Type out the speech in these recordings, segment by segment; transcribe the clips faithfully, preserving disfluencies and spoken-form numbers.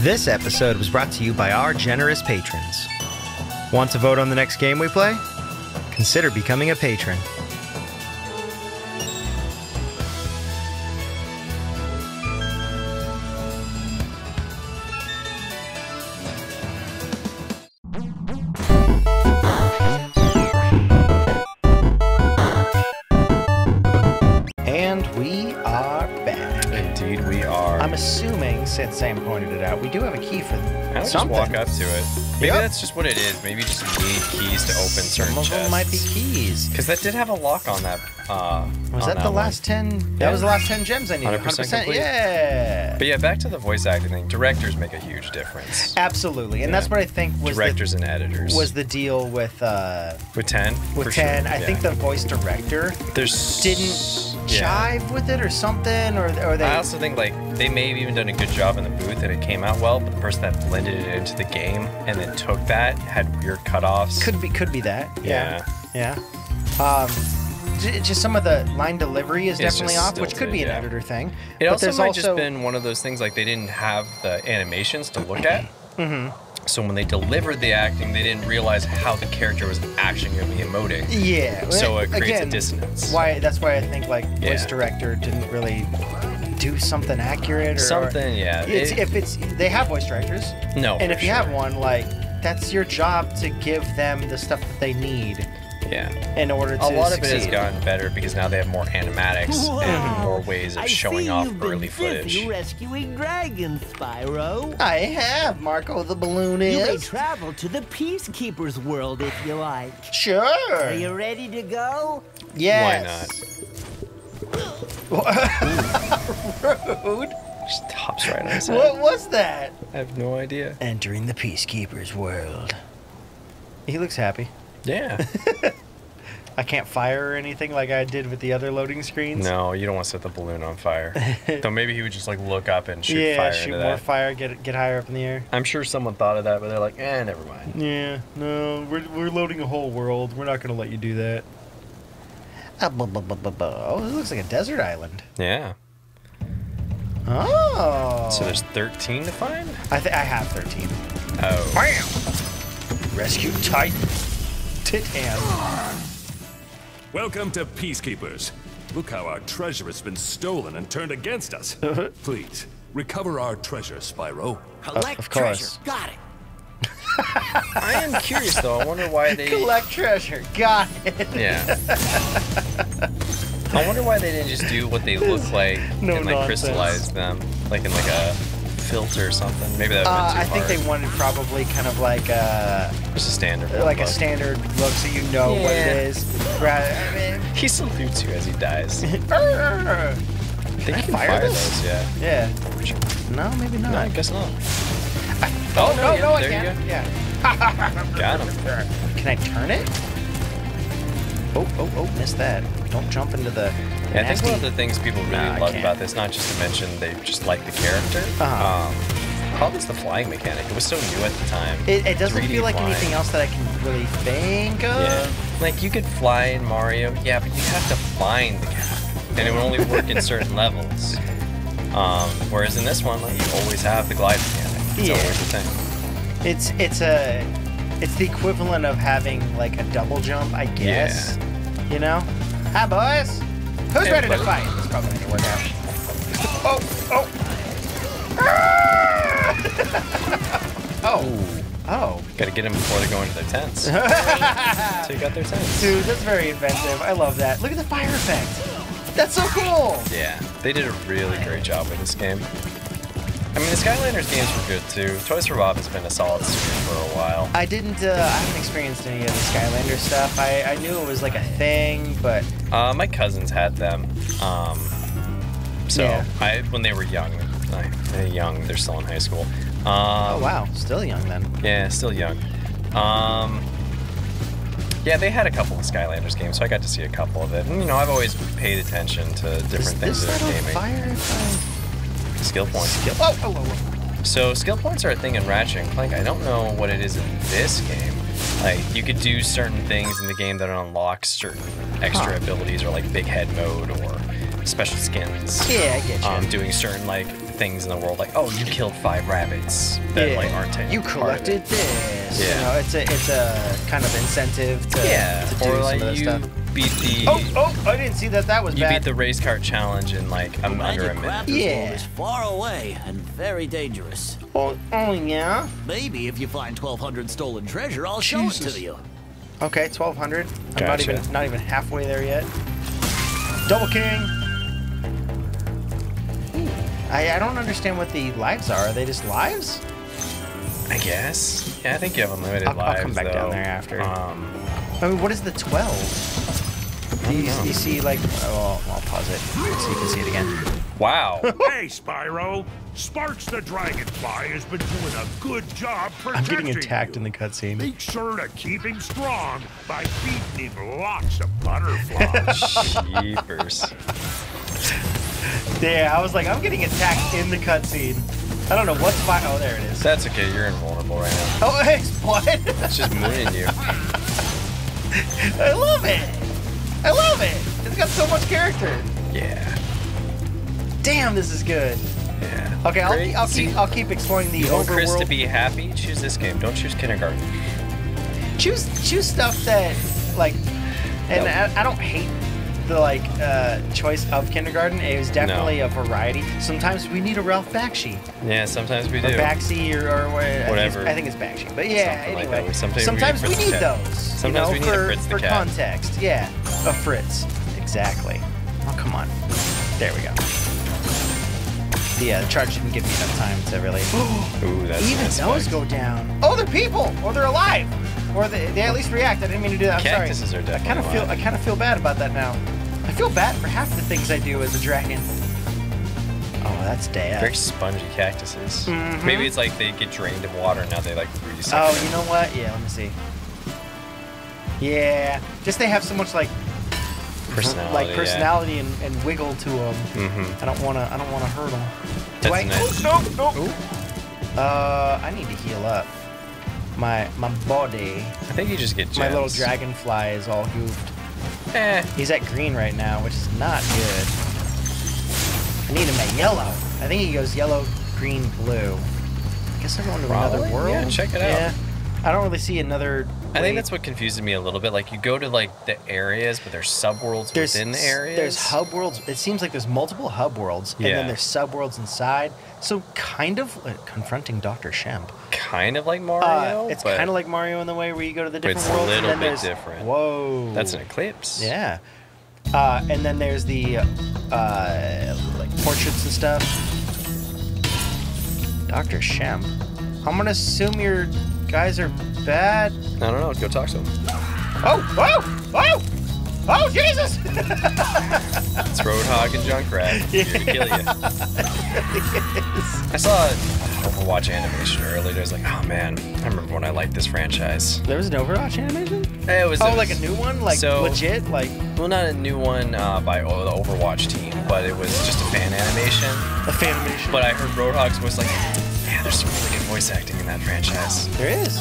This episode was brought to you by our generous patrons. Want to vote on the next game we play? Consider becoming a patron. Since Sam pointed it out, we do have a key for something. I just walk up to it. Maybe yep. That's just what it is. Maybe you just need keys to open certain chests. Some of them might be keys. Because that did have a lock on that. Uh, was on that, that the one. last ten? Yeah. That was the last ten gems I needed. one hundred percent complete. Yeah. But yeah, back to the voice acting thing. Directors make a huge difference. Absolutely, and yeah. that's what I think was directors the, and editors was the deal with. Uh, with ten. With ten, sure. I yeah. think the voice director There's... didn't. Yeah. Jive with it or something, or, or they... I also think, like, they may have even done a good job in the booth and it came out well, but the person that blended it into the game and then took that had weird cutoffs. Could be, could be that. Yeah. Yeah. yeah. Um, just some of the line delivery is it's definitely off, stilted, which could be an yeah. editor thing. It but also there's might also... just been one of those things, like, they didn't have the animations to look at. Mm-hmm. So when they delivered the acting, they didn't realize how the character was actually going to be emoting. Yeah. So it creates Again, a dissonance. Why? That's why I think like yeah. voice director didn't really do something accurate or something. Yeah. It's, it, if it's they have voice directors. No. And if you sure. have one, like that's your job to give them the stuff that they need. Yeah. In order to a lot succeed. of it has gotten better because now they have more animatics wow. and more ways of I showing off early footage. I see you've been busy rescuing dragons, Spyro. I have, Marco the balloon is. You may travel to the Peacekeepers world if you like. Sure. Are you ready to go? Yes. Why not? Rude. Just hops right on his head. What was that? I have no idea. Entering the Peacekeepers world. He looks happy. Yeah. I can't fire or anything like I did with the other loading screens. No, you don't want to set the balloon on fire. Though maybe he would just like look up and shoot yeah, fire shoot into more that. fire, get get higher up in the air. I'm sure someone thought of that, but they're like, eh, never mind. Yeah, no, we're, we're loading a whole world. We're not going to let you do that. Oh, it looks like a desert island. Yeah. Oh. So there's thirteen to find? I, th I have thirteen. Oh. Bam! Rescue Titan. Titham. Welcome to Peacekeepers. Look how our treasure has been stolen and turned against us. Please, recover our treasure, Spyro. Collect uh, of treasure. Course. Got it. I am curious, though. I wonder why they... Collect treasure. Got it. Yeah. I wonder why they didn't just do what they look like no and, like, nonsense. crystallize them. Like in, like, a... filter or something. Maybe that uh, I hard. think they wanted probably kind of like a... Just a standard Like a look. standard look so you know yeah. what it is. Rather, I mean, he salutes you as he dies. Can I fire, fire those? Yeah. Yeah. No, maybe not. No, I guess not. Oh, no, no, no I can't. Yeah. Got him. Can I turn it? Oh, oh, oh, missed that. Don't jump into the... Yeah, I think one of the things people really nah, love about this, not just to mention they just like the character, uh-huh. um, probably it's the flying mechanic. It was so new at the time. It, it doesn't feel like flying. anything else that I can really think of. Yeah. Like, you could fly in Mario, yeah, but you have to find the cat, and it would only work in certain levels. Um, whereas in this one, like, you always have the glide mechanic. It's yeah. always the thing. It's, it's a... It's the equivalent of having, like, a double jump, I guess. Yeah. You know? Hi, boys! Who's hey, ready buddy. to fight? It's probably going to work out. Oh! Oh! Ah! Oh! Oh! Gotta get them before they go into their tents. Take out their tents. Dude, that's very inventive. I love that. Look at the fire effect! That's so cool! Yeah, they did a really great job with this game. I mean, the Skylanders games were good, too. Toys for Bob has been a solid series for a while. I didn't, uh, I haven't experienced any of the Skylander stuff. I, I knew it was, like, a thing, but... Uh, my cousins had them. Um, so, yeah. I when they were young, like, they're young, they're still in high school. Um, oh, wow. Still young, then. Yeah, still young. Um... Yeah, they had a couple of Skylanders games, so I got to see a couple of it. And, you know, I've always paid attention to different things that are gaming. Fire fire? Skill points. Skill. Oh, oh, oh, oh. So skill points are a thing in Ratchet and Clank. I don't know what it is in this game. Like, you could do certain things in the game that unlock certain extra huh. abilities, or like big head mode or special skins. Yeah, I get you. Um, doing certain like things in the world, like, oh, you killed five rabbits that yeah. like aren't taken. You collected this. Yeah. You know, it's a it's a kind of incentive to, yeah. to do or, like, some of this stuff. Beat the oh, oh, I didn't see that. That was you bad. You beat the race car challenge in like I'm under a minute. Yeah. Is far away and very dangerous. Oh, oh yeah. Maybe if you find twelve hundred stolen treasure, I'll Jesus. show it to you. Okay, twelve hundred. Gotcha. I'm not even not even halfway there yet. Double king. I, I don't understand what the lives are. Are they just lives? I guess. Yeah, I think you have unlimited I'll, lives. I'll come back though. down there after. Um, I mean, what is the twelve? Do you, you see, like, oh, I'll pause it so you can see it again. Wow. Hey, Spyro. Sparks the Dragonfly has been doing a good job protecting I'm getting attacked you. in the cutscene. Make sure to keep him strong by feeding him lots of butterflies. Jeepers. Yeah, I was like, I'm getting attacked in the cutscene. I don't know what's my... Oh, there it is. That's okay. You're invulnerable right now. Oh, hey, what? It's just mooning you. I love it. I love it. It's got so much character. Yeah. Damn, this is good. Yeah. Okay, I'll, I'll, I'll keep I'll keep exploring the overworld. You want Chris to be happy? Choose this game. Don't choose kindergarten. Choose choose stuff that like, and nope. I, I don't hate the like uh, choice of kindergarten. It was definitely no. a variety. Sometimes we need a Ralph Bakshi. Yeah, sometimes we do. Or Bakshi or, or whatever. I think it's, I think it's Bakshi, but yeah. Something anyway, like sometimes, sometimes we need, we need those. Sometimes you know, we need for, a Fritz the for cat. context. Yeah, a Fritz. Exactly. Oh come on. There we go. Yeah, the charge didn't give me enough time to really. Ooh, that's Even nice those flex. go down. Oh, they're people, or they're alive, or they, they at least react. I didn't mean to do that. I'm Cactuses sorry. Are definitely I kind of feel alive. I kind of feel bad about that now. I feel bad for half the things I do as a dragon. Oh, that's dead. Very spongy cactuses. Mm-hmm. Maybe it's like they get drained of water and now they like reset. Oh, you know what? Yeah, let me see. Yeah, just they have so much like. Personality, like personality yeah. and, and wiggle to them. Mm-hmm. I don't want to. I don't want to hurt them. Do I? Nice. Oh, no, no. Ooh. Uh, I need to heal up. My my body. I think you just get gems. My little dragonfly is all goofed. Eh. He's at green right now, which is not good. I need him at yellow. I think he goes yellow, green, blue. I guess I'm going to Probably. another world. Yeah, check it out. Yeah. I don't really see another. I think that's what confuses me a little bit. Like you go to like the areas, but there's subworlds there's, within the areas. There's hub worlds. It seems like there's multiple hub worlds, yeah. and then there's subworlds inside. So kind of like confronting Doctor Shemp. Kind of like Mario. Uh, it's kind of like Mario in the way where you go to the different it's worlds. It's a little and then bit different. Whoa. That's an eclipse. Yeah. Uh, and then there's the uh, like portraits and stuff. Doctor Shemp. I'm gonna assume you're. Guys are bad. I don't know. Go talk to them. Oh! Oh! Oh! Oh, Jesus! It's Roadhog and Junkrat. Yeah. Here to kill you. It is. I saw an Overwatch animation earlier. I was like, oh man, I remember when I liked this franchise. There was an Overwatch animation? It was. Oh, it was, like a new one? Like so, legit? Like? Well, not a new one uh, by oh, the Overwatch team, but it was just a fan animation. A fan animation. But I heard Roadhog's voice like. Yeah, there's some really good voice acting in that franchise. There is.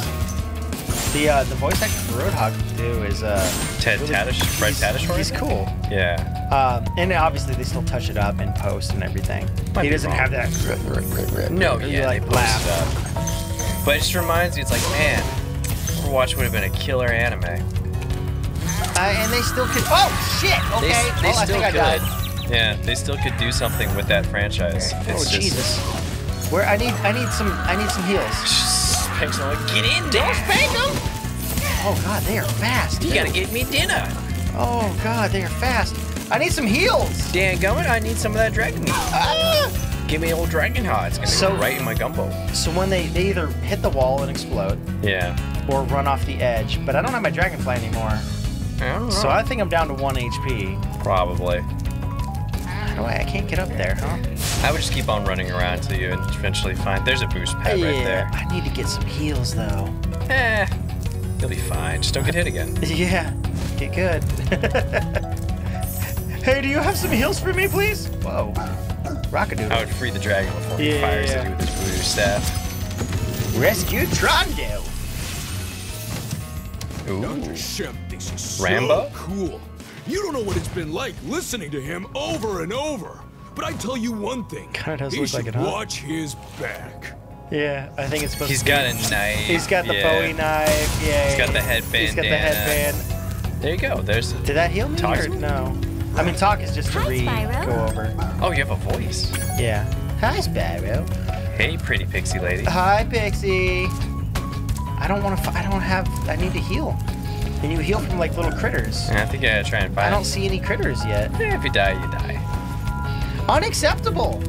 The uh, the voice acting for Roadhog too is uh Ted really, Tadish, Fred Tadish. He's cool. Yeah. Um, and obviously they still touch it up and post and everything. Might he doesn't wrong. have that. No, yeah, like they laugh. But it just reminds me, it's like, man, Overwatch would have been a killer anime. Uh, and they still could. Oh shit! Okay. They, they well, still I think could. I died. Yeah, they still could do something with that franchise. Okay. It's oh just, Jesus. Where I need I need some I need some heals. Spank's like, get in there. Don't spank them. Oh god, they are fast. You gotta get me dinner. Oh god, they are fast. I need some heals. Dan Gummit, I need some of that dragon meat. Ah! Give me old dragon heart. It's gonna so, go right in my gumbo. So when they they either hit the wall and explode. Yeah. Or run off the edge. But I don't have my dragonfly anymore. I don't know. So I think I'm down to one H P. Probably. No way, I can't get up there, huh? I would just keep on running around till you eventually find. There's a boost pad yeah, right there. I need to get some heals though. Eh, you'll be fine. Just don't get hit again. Yeah, get good. Hey, do you have some heals for me, please? Whoa, Rockadoodle. I would free the dragon before yeah, he fires yeah. at you with his blue staff. Rescue Trundle. Ooh, Rambo. So cool. You don't know what it's been like listening to him over and over. But I tell you one thing. Kind of does look like it, huh? Watch his back. Yeah, I think it's supposed he's to be. He's got a knife. He's got the yeah. Bowie knife. Yeah. He's got the headband. He's got the headband. There you go. There's. Did that heal me or no? I mean, talk is just to Hi, read. Spyro. Go over. Oh, you have a voice. Yeah. Hi, Spyro. Hey, pretty pixie lady. Hi, pixie. I don't want to. I don't have. I need to heal. And you heal from like little critters. Yeah, I think I gotta try and find. I don't see any critters yet. Yeah, if you die, you die. Unacceptable.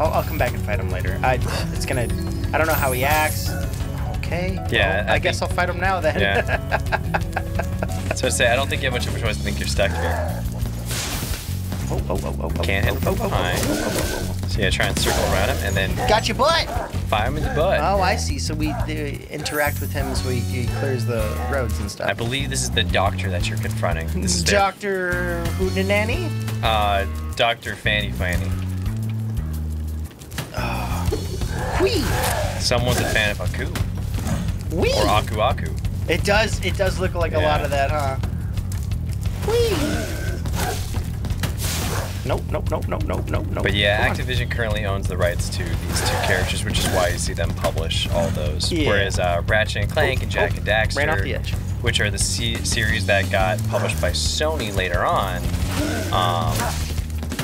I'll, I'll come back and fight him later. I, it's gonna, I don't know how he acts. Okay. Yeah. Well, I, I guess think, I'll fight him now then. Yeah. So I say, I don't think you have much of a choice. I think you're stuck here. Oh, oh, oh, oh, oh. Can't hit him from behind. So yeah, try and circle around him and then. Got your butt. Fire him in the butt. Oh, I see. So we interact with him as we he clears the roads and stuff. I believe this is the doctor that you're confronting. This is Doctor Hootenanny. Uh, Doctor Fanny Fanny. Whee. Someone's a fan of Aku. Whee. Or Aku Aku. It does. It does look like yeah. a lot of that, huh? Whee. Nope, nope, nope, nope, nope, nope, nope. But yeah, Come Activision on. currently owns the rights to these two characters, which is why you see them publish all those. Yeah. Whereas uh, Ratchet and Clank oh, and Jak oh, and Daxter, ran off the edge. which are the C series that got published by Sony later on. Um,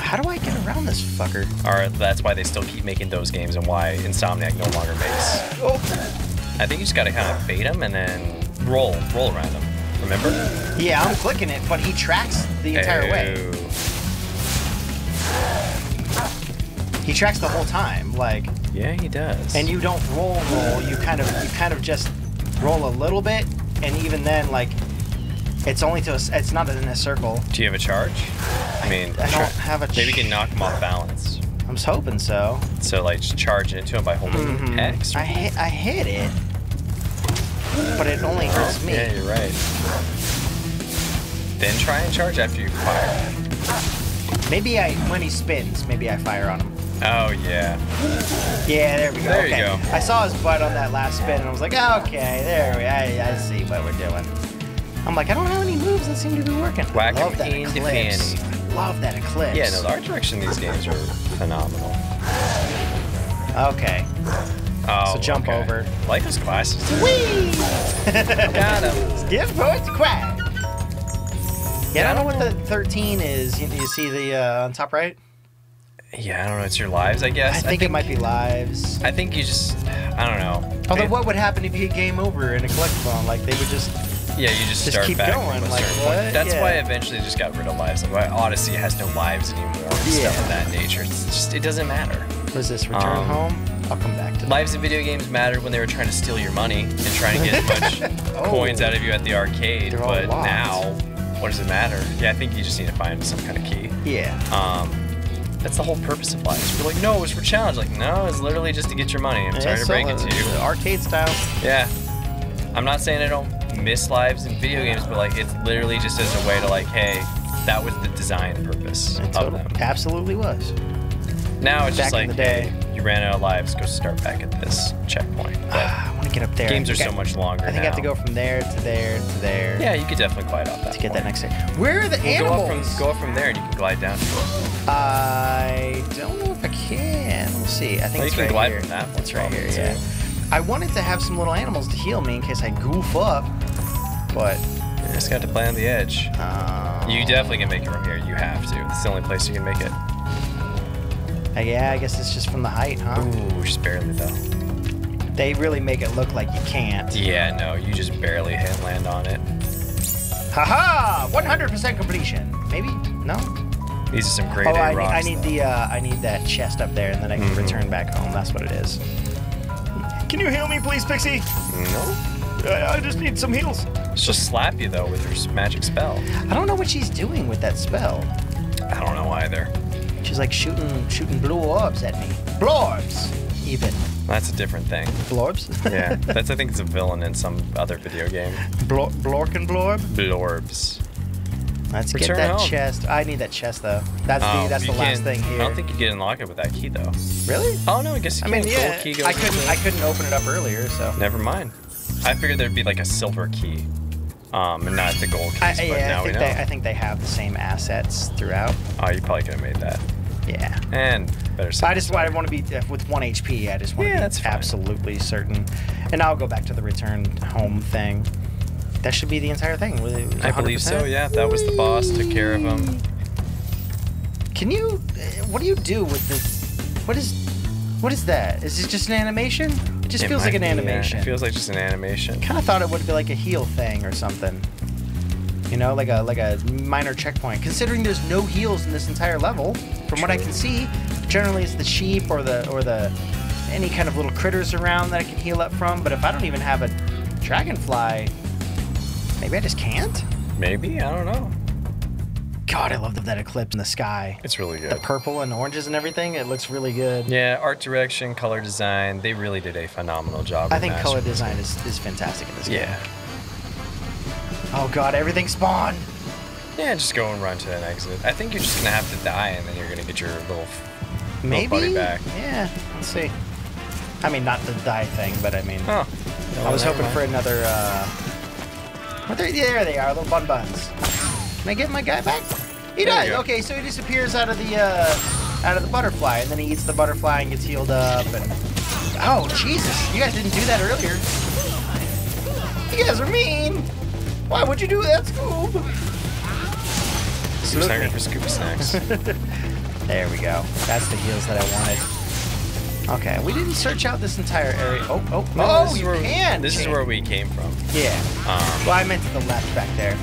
How do I get around this fucker? Or that's why they still keep making those games and why Insomniac no longer makes. Oh. I think you just gotta kind of bait them and then roll, roll around them. Remember? Yeah, I'm clicking it, but he tracks the entire oh. way. He tracks the whole time, like. Yeah, he does. And you don't roll, roll. You kind of, you kind of just roll a little bit, and even then, like, it's only to, a, it's not in a circle. Do you have a charge? I, I mean, I don't have a. Maybe you can knock him off balance. I'm hoping so. So like, just charge into him by holding mm-hmm. X. I hit, I hit it, but it only hurts oh, me. Yeah, you're right. Then try and charge after you fire. Maybe I, when he spins, maybe I fire on him. Oh, yeah. Yeah, there we go. There okay. you go. I saw his butt on that last spin, and I was like, okay, there we I, I see what we're doing. I'm like, I don't have any moves that seem to be working. Whack Love that eclipse. Love that eclipse. Yeah, no, the art direction in these games are phenomenal. Okay. Oh, so jump okay. over. I like those glasses. Whee! Got him. Give points quack. Yeah, I don't know what the thirteen is. You, you see the uh, on top right? Yeah, I don't know. It's your lives, I guess. I think, I think it might be lives. I think you just, I don't know. Although, it, what would happen if you hit game over in a collectathon? Like they would just. Yeah, you just, just start keep back going. Like what? That's yeah. why I eventually just got rid of lives. Like why Odyssey has no lives anymore. And yeah. Stuff of that nature. It's just it doesn't matter. Was this return um, home? I'll come back to. Lives in video games mattered when they were trying to steal your money and trying to get as much oh, coins out of you at the arcade. But locked. Now, what does it matter? Yeah, I think you just need to find some kind of key. Yeah. Um. That's the whole purpose of lives. We're like, no, it's for challenge. Like, no, it's literally just to get your money. I'm sorry to break it to you. Arcade style. Yeah. I'm not saying I don't miss lives in video games, but like, it's literally just as a way to like, hey, that was the design purpose of them. Absolutely was. Now it's just like, hey, you ran out of lives. Go start back at this checkpoint. Ah, I want to get up there. Games are so much longer now. I think I have to go from there to there to there. Yeah, you could definitely glide off that to get that next area. Where are the animals? Go up from there and you can glide down to it. I don't know if I can. We'll see. I think well, it's right glide here. From that it's right here, yeah. I wanted to have some little animals to heal me in case I goof up, but... You just got to play on the edge. Um, you definitely can make it from here. You have to. It's the only place you can make it. Uh, yeah, I guess it's just from the height, huh? Ooh, just barely, though. They really make it look like you can't. Yeah, no. You just barely hit and land on it. Haha! one hundred percent completion. Maybe? No? These are some great oh, I, rocks, I need though. the uh, I need that chest up there, and then I can mm-hmm. return back home. That's what it is. Can you heal me, please, Pixie? No. I, I just need some heals. She'll slap you though with her magic spell. I don't know what she's doing with that spell. I don't know either. She's like shooting shooting blue orbs at me. Blorbs, even. That's a different thing. Blorbs? Yeah. That's I think it's a villain in some other video game. Blor blork and blorb. Blorbs. Let's Return get that home. chest. I need that chest though. That's oh, the that's the last thing here. I don't think you can unlock it with that key though. Really? Oh no, I guess you can. I mean, yeah. Key goes I couldn't. I couldn't open it up earlier, so. Never mind. I figured there'd be like a silver key, um, and not the gold keys. I, but yeah, now I think we know. They, I think they have the same assets throughout. Oh, you probably could have made that. Yeah. And better safe. I just I want to be with one H P. I just want yeah, to be that's absolutely fine. certain. And I'll go back to the return home thing. That should be the entire thing. I believe so. Yeah, that was the boss. Took care of him. Can you? What do you do with this? What is? What is that? Is it just an animation? It just it feels like an be, animation. Yeah, it feels like just an animation. Kind of thought it would be like a heal thing or something. You know, like a like a minor checkpoint. Considering there's no heals in this entire level, from True. what I can see, generally it's the sheep or the or the any kind of little critters around that I can heal up from. But if I don't even have a dragonfly. Maybe I just can't? Maybe, I don't know. God, I love that eclipse in the sky. It's really good. The purple and oranges and everything, it looks really good. Yeah, art direction, color design, they really did a phenomenal job. I think color design is, is fantastic in this game. Yeah. Oh God, everything spawned. Yeah, just go and run to that exit. I think you're just gonna have to die and then you're gonna get your little, Maybe? little buddy back. Yeah, let's see. I mean, not the die thing, but I mean, oh, I was hoping mind. for another, uh, But there, there they are, little bun buns. Can I get my guy back? He died. Okay, so he disappears out of the uh, out of the butterfly, and then he eats the butterfly and gets healed up. And oh Jesus, you guys didn't do that earlier. You guys are mean. Why would you do that, Scoob? Scoop snack for Scoop snacks. There we go. That's the heals that I wanted. Okay, we didn't search out this entire area. Oh, oh, no, oh! You can. This is where we came from. Yeah. Um, well, I meant to the left, back there,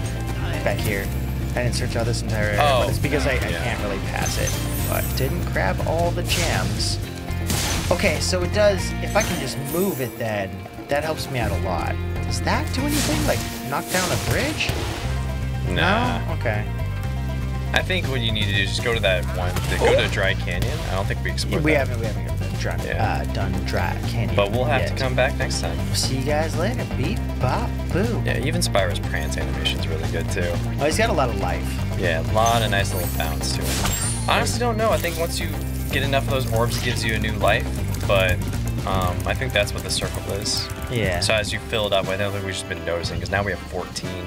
back here. I didn't search out this entire area, oh, but it's because I, yeah. I can't really pass it. But didn't grab all the gems. Okay, so it does. If I can just move it, then that helps me out a lot. Does that do anything? Like knock down a bridge? Nah. No. Okay. I think what you need to do is just go to that one. Go oh. to Dry Canyon. I don't think we explored. We that. haven't. We haven't. Dry, yeah. uh, done Dry Canyon. But we'll have yet. to come back next time. We'll see you guys later. Beep, bop, boo. Yeah, even Spyro's prance animation's really good too. Oh, he's got a lot of life. Yeah, a lot of nice little bounce to it. Honestly, don't know. I think once you get enough of those orbs, it gives you a new life. But um, I think that's what the circle is. Yeah. So as you fill it up, I don't think we've just been noticing because now we have fourteen.